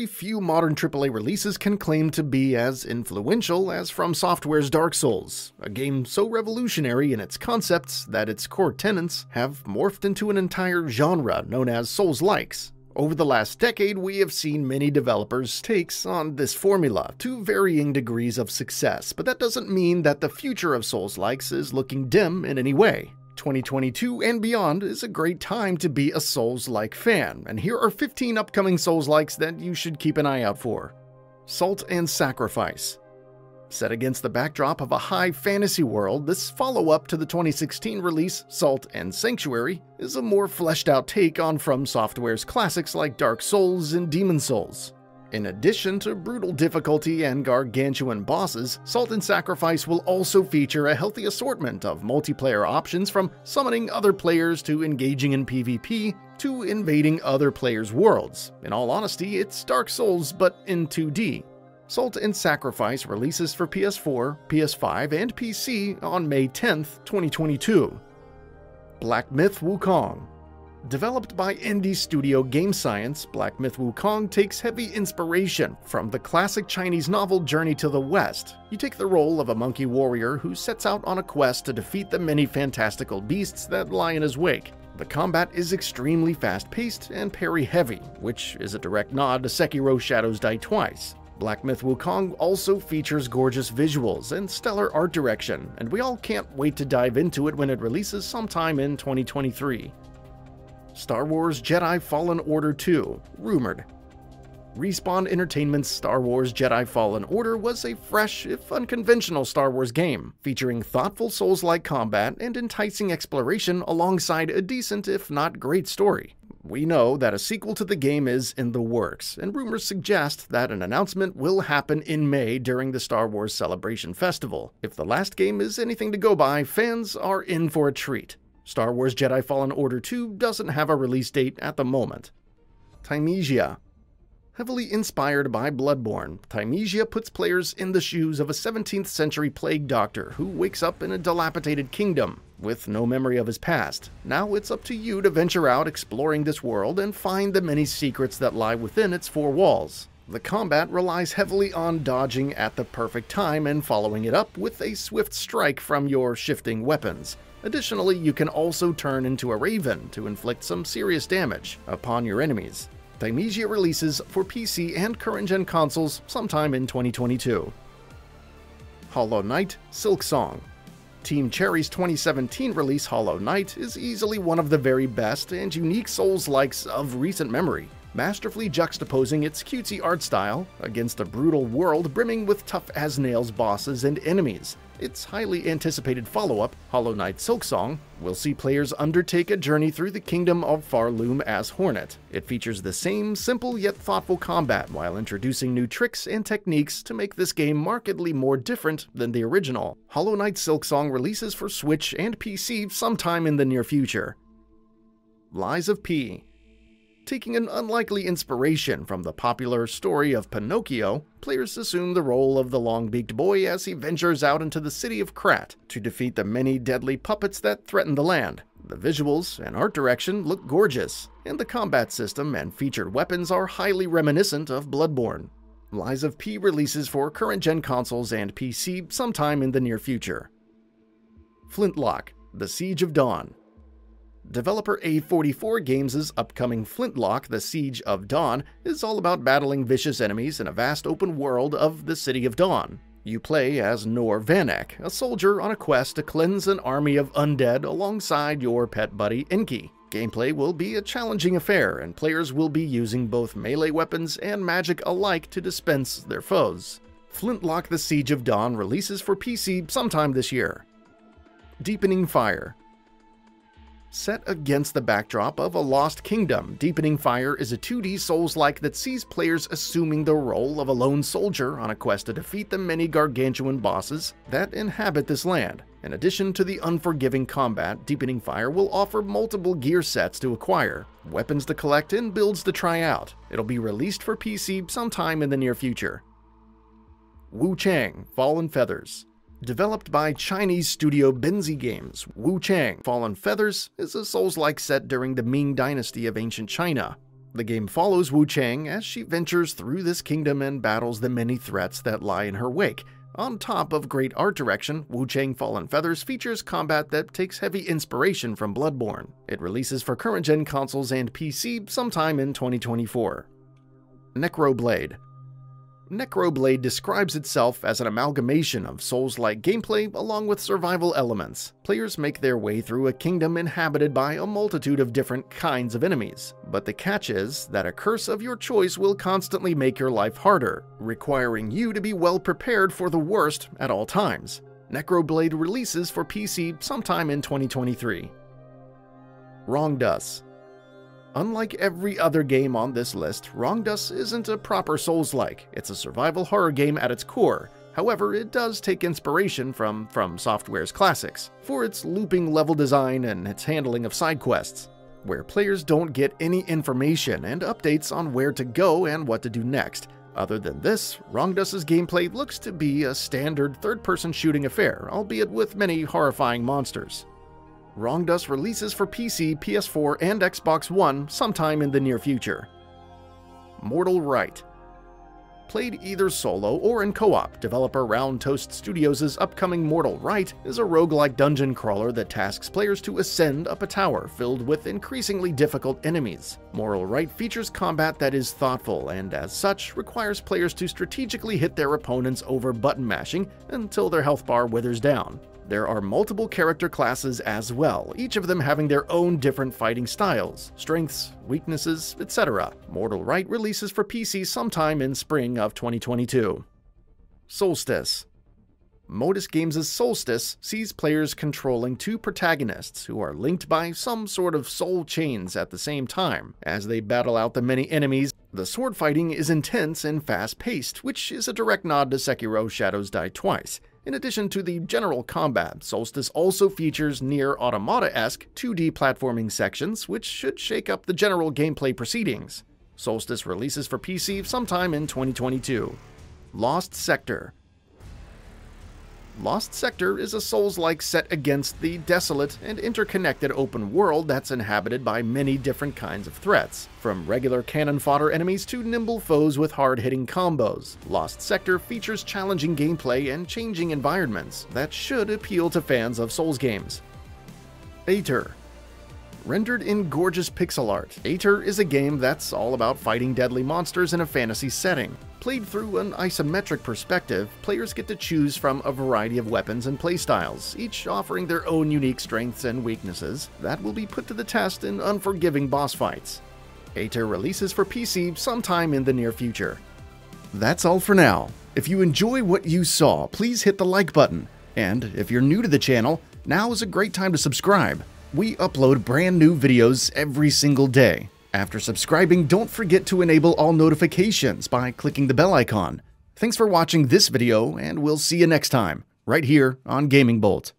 very few modern AAA releases can claim to be as influential as FromSoftware's Dark Souls, a game so revolutionary in its concepts that its core tenets have morphed into an entire genre known as Soulslikes. Over the last decade, we have seen many developers' takes on this formula, to varying degrees of success, but that doesn't mean that the future of Soulslikes is looking dim in any way. 2022 and beyond is a great time to be a Souls-like fan, and here are 15 upcoming Souls-likes that you should keep an eye out for. Salt and Sacrifice. Set against the backdrop of a high fantasy world, this follow-up to the 2016 release Salt and Sanctuary is a more fleshed-out take on FromSoftware's classics like Dark Souls and Demon Souls. In addition to brutal difficulty and gargantuan bosses, Salt and Sacrifice will also feature a healthy assortment of multiplayer options, from summoning other players to engaging in PvP to invading other players' worlds. In all honesty, it's Dark Souls, but in 2D. Salt and Sacrifice releases for PS4, PS5, and PC on May 10th, 2022. Black Myth: Wukong. Developed by indie studio Game Science, Black Myth: Wukong takes heavy inspiration from the classic Chinese novel Journey to the West. You take the role of a monkey warrior who sets out on a quest to defeat the many fantastical beasts that lie in his wake. The combat is extremely fast-paced and parry-heavy, which is a direct nod to Sekiro: Shadows Die Twice. Black Myth: Wukong also features gorgeous visuals and stellar art direction, and we all can't wait to dive into it when it releases sometime in 2023. Star Wars Jedi Fallen Order 2, rumored. Respawn Entertainment's Star Wars Jedi Fallen Order was a fresh, if unconventional, Star Wars game, featuring thoughtful Souls-like combat and enticing exploration alongside a decent, if not great, story. We know that a sequel to the game is in the works, and rumors suggest that an announcement will happen in May during the Star Wars Celebration Festival. If the last game is anything to go by, fans are in for a treat. Star Wars Jedi Fallen Order 2 doesn't have a release date at the moment. Thymesia. Heavily inspired by Bloodborne, Thymesia puts players in the shoes of a 17th century plague doctor who wakes up in a dilapidated kingdom with no memory of his past. Now it's up to you to venture out exploring this world and find the many secrets that lie within its four walls. The combat relies heavily on dodging at the perfect time and following it up with a swift strike from your shifting weapons. Additionally, you can also turn into a raven to inflict some serious damage upon your enemies. Thymesia releases for PC and current-gen consoles sometime in 2022. Hollow Knight Silksong. Team Cherry's 2017 release Hollow Knight is easily one of the very best and unique Souls-likes of recent memory, masterfully juxtaposing its cutesy art style against a brutal world brimming with tough-as-nails bosses and enemies. Its highly anticipated follow-up, Hollow Knight Silksong, will see players undertake a journey through the kingdom of Farloom as Hornet. It features the same simple yet thoughtful combat while introducing new tricks and techniques to make this game markedly more different than the original. Hollow Knight Silksong releases for Switch and PC sometime in the near future. Lies of P. Taking an unlikely inspiration from the popular story of Pinocchio, players assume the role of the long-beaked boy as he ventures out into the city of Krat to defeat the many deadly puppets that threaten the land. The visuals and art direction look gorgeous, and the combat system and featured weapons are highly reminiscent of Bloodborne. Lies of P releases for current-gen consoles and PC sometime in the near future. Flintlock: The Siege of Dawn. Developer A44 Games' upcoming Flintlock: The Siege of Dawn is all about battling vicious enemies in a vast open world of the City of Dawn. You play as Nor Vanek, a soldier on a quest to cleanse an army of undead alongside your pet buddy Enki. Gameplay will be a challenging affair, and players will be using both melee weapons and magic alike to dispense their foes. Flintlock: The Siege of Dawn releases for PC sometime this year. Deepening Fire. Set against the backdrop of a lost kingdom, Deepening Fire is a 2D Souls-like that sees players assuming the role of a lone soldier on a quest to defeat the many gargantuan bosses that inhabit this land. In addition to the unforgiving combat, Deepening Fire will offer multiple gear sets to acquire, weapons to collect, and builds to try out. It'll be released for PC sometime in the near future. Wuchang: Fallen Feathers. Developed by Chinese studio Benzi Games, Wuchang: Fallen Feathers is a Souls-like set during the Ming Dynasty of ancient China. The game follows Wuchang as she ventures through this kingdom and battles the many threats that lie in her wake. On top of great art direction, Wuchang: Fallen Feathers features combat that takes heavy inspiration from Bloodborne. It releases for current-gen consoles and PC sometime in 2024. Necroblade. Necroblade describes itself as an amalgamation of Souls-like gameplay along with survival elements. Players make their way through a kingdom inhabited by a multitude of different kinds of enemies. But the catch is that a curse of your choice will constantly make your life harder, requiring you to be well prepared for the worst at all times. Necroblade releases for PC sometime in 2023. Wronged Us. Unlike every other game on this list, Wronged Us isn't a proper Souls-like. It's a survival horror game at its core. However, it does take inspiration from FromSoftware's classics, for its looping level design and its handling of side quests, where players don't get any information and updates on where to go and what to do next. Other than this, Wronged Us's gameplay looks to be a standard third-person shooting affair, albeit with many horrifying monsters. Wronged Us releases for PC, PS4, and Xbox One sometime in the near future. Mortal Rite. Played either solo or in co-op, developer Round Toast Studios' upcoming Mortal Rite is a roguelike dungeon crawler that tasks players to ascend up a tower filled with increasingly difficult enemies. Mortal Rite features combat that is thoughtful and, as such, requires players to strategically hit their opponents over button mashing until their health bar withers down. There are multiple character classes as well, each of them having their own different fighting styles, strengths, weaknesses, etc. Mortal Rite releases for PC sometime in spring of 2022. Soulstice. Modus Games' Soulstice sees players controlling two protagonists who are linked by some sort of soul chains at the same time. As they battle out the many enemies, the sword fighting is intense and fast-paced, which is a direct nod to Sekiro: Shadows Die Twice. In addition to the general combat, Soulstice also features near-automata-esque 2D platforming sections, which should shake up the general gameplay proceedings. Soulstice releases for PC sometime in 2022. Lost Sector. Lost Sector is a Souls-like set against the desolate and interconnected open world that's inhabited by many different kinds of threats. From regular cannon fodder enemies to nimble foes with hard-hitting combos, Lost Sector features challenging gameplay and changing environments that should appeal to fans of Souls games. Eitr. Rendered in gorgeous pixel art, Eitr is a game that's all about fighting deadly monsters in a fantasy setting. Played through an isometric perspective, players get to choose from a variety of weapons and playstyles, each offering their own unique strengths and weaknesses that will be put to the test in unforgiving boss fights. Eitr releases for PC sometime in the near future. That's all for now. If you enjoy what you saw, please hit the like button. And if you're new to the channel, now is a great time to subscribe. We upload brand new videos every single day. After subscribing, don't forget to enable all notifications by clicking the bell icon. Thanks for watching this video, and we'll see you next time, right here on Gaming Bolt.